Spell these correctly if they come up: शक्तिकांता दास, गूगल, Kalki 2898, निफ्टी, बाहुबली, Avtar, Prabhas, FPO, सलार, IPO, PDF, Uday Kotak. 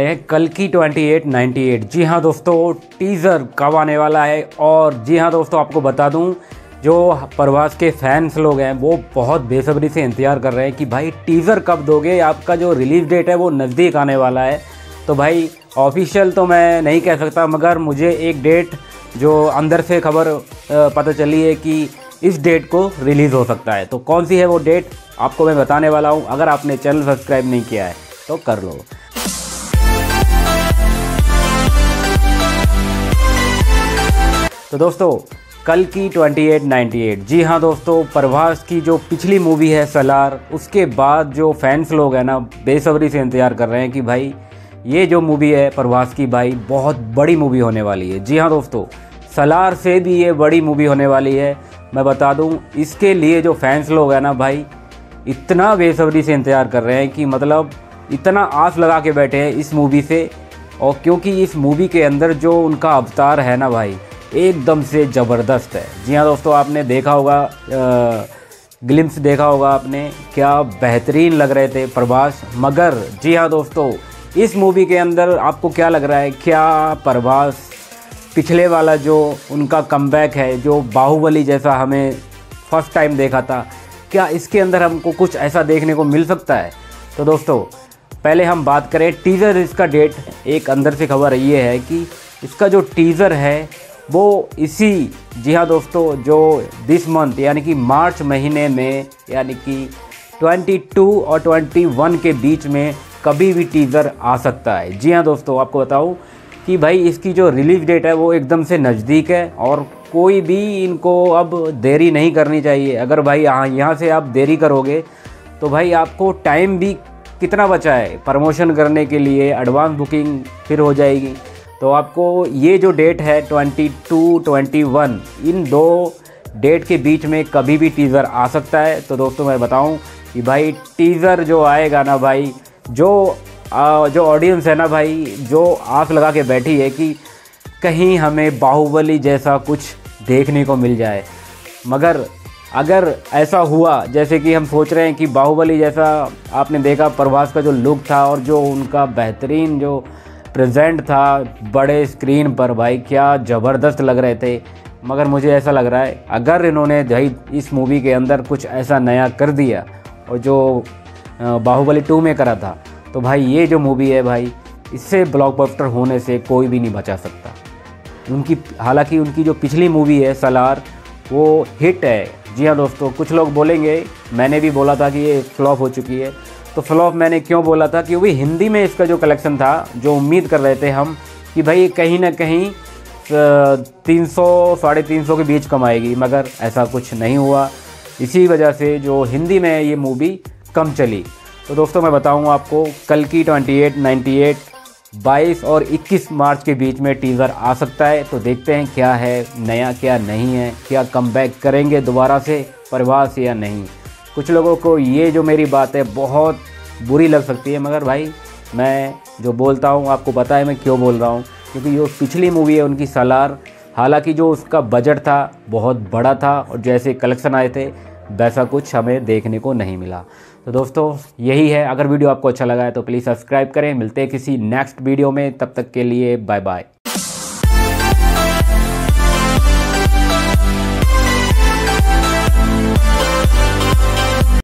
कल की 2898। जी हाँ दोस्तों, टीज़र कब आने वाला है। और जी हाँ दोस्तों, आपको बता दूं जो प्रभास के फैंस लोग हैं वो बहुत बेसब्री से इंतज़ार कर रहे हैं कि भाई टीज़र कब दोगे, आपका जो रिलीज़ डेट है वो नज़दीक आने वाला है। तो भाई ऑफिशियल तो मैं नहीं कह सकता, मगर मुझे एक डेट जो अंदर से खबर पता चली है कि इस डेट को रिलीज़ हो सकता है। तो कौन सी है वो डेट आपको मैं बताने वाला हूँ। अगर आपने चैनल सब्सक्राइब नहीं किया है तो कर लो। तो दोस्तों कल की 2898। जी हाँ दोस्तों, प्रभास की जो पिछली मूवी है सलार, उसके बाद जो फैंस लोग हैं ना बेसब्री से इंतज़ार कर रहे हैं कि भाई ये जो मूवी है प्रभास की, भाई बहुत बड़ी मूवी होने वाली है। जी हाँ दोस्तों, सलार से भी ये बड़ी मूवी होने वाली है। मैं बता दूं, इसके लिए जो फैंस लोग हैं ना भाई इतना बेसब्री से इंतज़ार कर रहे हैं कि मतलब इतना आस लगा के बैठे हैं इस मूवी से। और क्योंकि इस मूवी के अंदर जो उनका अवतार है ना भाई एकदम से ज़बरदस्त है। जी हाँ दोस्तों, आपने देखा होगा ग्लिम्स देखा होगा आपने, क्या बेहतरीन लग रहे थे प्रभास। मगर जी हाँ दोस्तों, इस मूवी के अंदर आपको क्या लग रहा है, क्या प्रभास पिछले वाला जो उनका कमबैक है जो बाहुबली जैसा हमें फर्स्ट टाइम देखा था, क्या इसके अंदर हमको कुछ ऐसा देखने को मिल सकता है। तो दोस्तों पहले हम बात करें टीज़र, इसका डेट। एक अंदर से खबर ये है कि इसका जो टीज़र है वो इसी, जी हाँ दोस्तों, जो दिस मंथ यानी कि मार्च महीने में यानी कि 22 और 21 के बीच में कभी भी टीज़र आ सकता है। जी हाँ दोस्तों, आपको बताऊँ कि भाई इसकी जो रिलीज़ डेट है वो एकदम से नज़दीक है और कोई भी इनको अब देरी नहीं करनी चाहिए। अगर भाई यहाँ से आप देरी करोगे तो भाई आपको टाइम भी कितना बचा है प्रमोशन करने के लिए, एडवांस बुकिंग फिर हो जाएगी। तो आपको ये जो डेट है 22-21, इन दो डेट के बीच में कभी भी टीज़र आ सकता है। तो दोस्तों मैं बताऊँ कि भाई टीज़र जो आएगा ना भाई, जो ऑडियंस है ना भाई जो आँख लगा के बैठी है कि कहीं हमें बाहुबली जैसा कुछ देखने को मिल जाए। मगर अगर ऐसा हुआ जैसे कि हम सोच रहे हैं कि बाहुबली जैसा, आपने देखा प्रभास का जो लुक था और जो उनका बेहतरीन जो प्रेजेंट था बड़े स्क्रीन पर, भाई क्या ज़बरदस्त लग रहे थे। मगर मुझे ऐसा लग रहा है अगर इन्होंने भाई इस मूवी के अंदर कुछ ऐसा नया कर दिया और जो बाहुबली 2 में करा था, तो भाई ये जो मूवी है भाई इससे ब्लॉकबस्टर होने से कोई भी नहीं बचा सकता। उनकी हालांकि उनकी जो पिछली मूवी है सलार वो हिट है। जी हाँ दोस्तों, कुछ लोग बोलेंगे, मैंने भी बोला था कि ये फ्लॉप हो चुकी है। तो फ्लॉप मैंने क्यों बोला था, क्योंकि हिंदी में इसका जो कलेक्शन था, जो उम्मीद कर रहे थे हम कि भाई कहीं ना कहीं 300-350 के बीच कमाएगी, मगर ऐसा कुछ नहीं हुआ। इसी वजह से जो हिंदी में ये मूवी कम चली। तो दोस्तों मैं बताऊं आपको, कल की 2898, 22 और 21 मार्च के बीच में टीज़र आ सकता है। तो देखते हैं क्या है नया, क्या नहीं है, क्या कमबैक करेंगे दोबारा से प्रभास या नहीं। कुछ लोगों को ये जो मेरी बात है बहुत बुरी लग सकती है, मगर भाई मैं जो बोलता हूँ आपको पता है मैं क्यों बोल रहा हूँ, क्योंकि जो पिछली मूवी है उनकी सलार, हालाँकि जो उसका बजट था बहुत बड़ा था और जैसे कलेक्शन आए थे वैसा कुछ हमें देखने को नहीं मिला। तो दोस्तों यही है, अगर वीडियो आपको अच्छा लगा है तो प्लीज़ सब्सक्राइब करें। मिलते हैं किसी नेक्स्ट वीडियो में, तब तक के लिए बाय बाय।